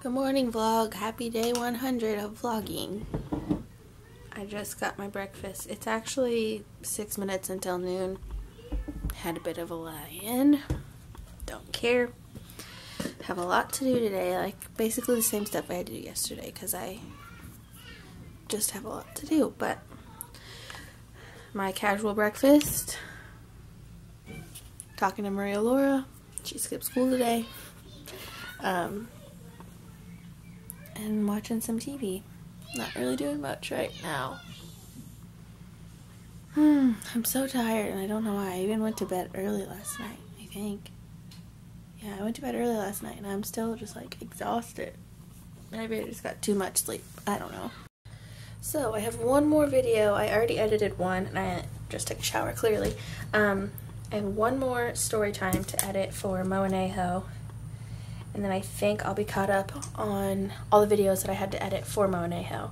Good morning vlog, happy day 100 of vlogging. I just got my breakfast. It's actually 6 minutes until noon. Had a bit of a lie-in, don't care. Have a lot to do today, like basically the same stuff I had to do yesterday because I just have a lot to do, but my casual breakfast, talking to Maria Laura, she skipped school today. And watching some TV. Not really doing much right now. I'm so tired and I don't know why. I even went to bed early last night, I think. Yeah, I went to bed early last night and I'm still just like exhausted. Maybe I just got too much sleep. I don't know. So I have one more video. I already edited one and I just took a shower clearly. And one more story time to edit for Monejo. And then I think I'll be caught up on all the videos that I had to edit for Monejo.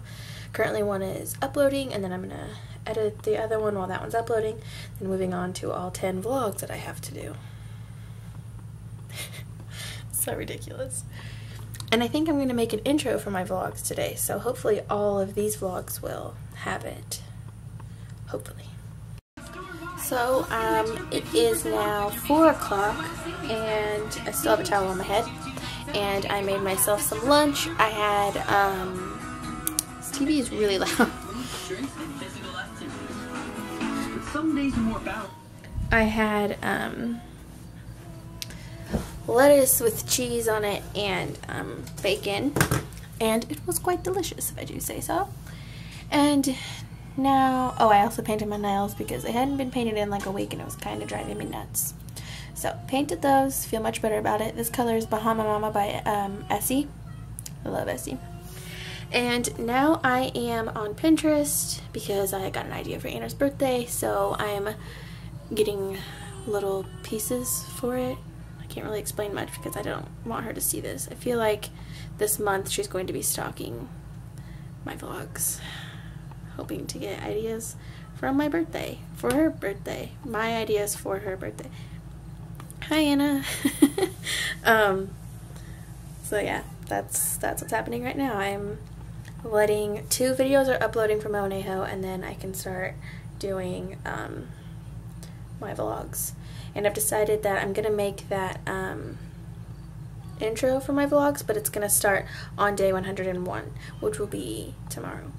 Currently one is uploading, and then I'm gonna edit the other one while that one's uploading, and moving on to all 10 vlogs that I have to do. So ridiculous. And I think I'm gonna make an intro for my vlogs today, so hopefully all of these vlogs will have it. Hopefully. So, it is now 4 o'clock, and I still have a towel on my head. And I made myself some lunch. I had, this TV is really loud. I had, lettuce with cheese on it and, bacon. And it was quite delicious, if I do say so. And now, oh, I also painted my nails because they hadn't been painted in like a week and it was kind of driving me nuts. So, painted those, feel much better about it. This color is Bahama Mama by Essie. I love Essie. And now I am on Pinterest because I got an idea for Anna's birthday, so I'm getting little pieces for it. I can't really explain much because I don't want her to see this. I feel like this month she's going to be stalking my vlogs, hoping to get ideas from my birthday, for her birthday, my ideas for her birthday. Hi Anna. So yeah, that's what's happening right now. I'm letting 2 videos are uploading from Monejo, and then I can start doing my vlogs. And I've decided that I'm gonna make that intro for my vlogs, but it's gonna start on day 101, which will be tomorrow.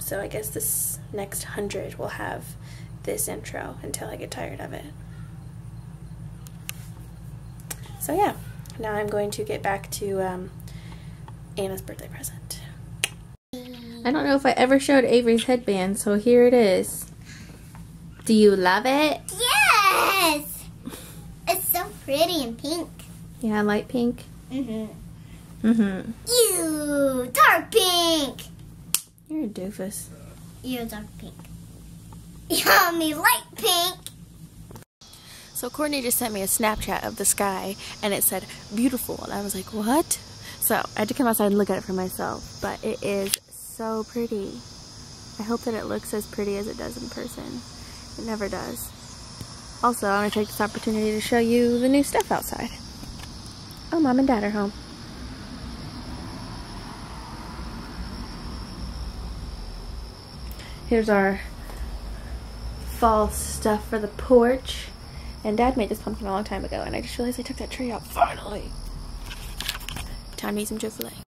So I guess this next 100 will have this intro until I get tired of it. So yeah, now I'm going to get back to Anna's birthday present. I don't know if I ever showed Avery's headband, so here it is. Do you love it? Yes! It's so pretty and pink. Yeah, light pink. Mm-hmm. Mm-hmm. Ew, dark pink! You're a doofus. You're dark pink. Yummy light pink! So Courtney just sent me a Snapchat of the sky and it said beautiful and I was like, what? So I had to come outside and look at it for myself, but it is so pretty. I hope that it looks as pretty as it does in person. It never does. Also, I want to take this opportunity to show you the new stuff outside. Oh, Mom and Dad are home. Here's our fall stuff for the porch. And Dad made this pumpkin a long time ago, and I just realized I took that tree out finally. Time to eat some Chick-fil-A.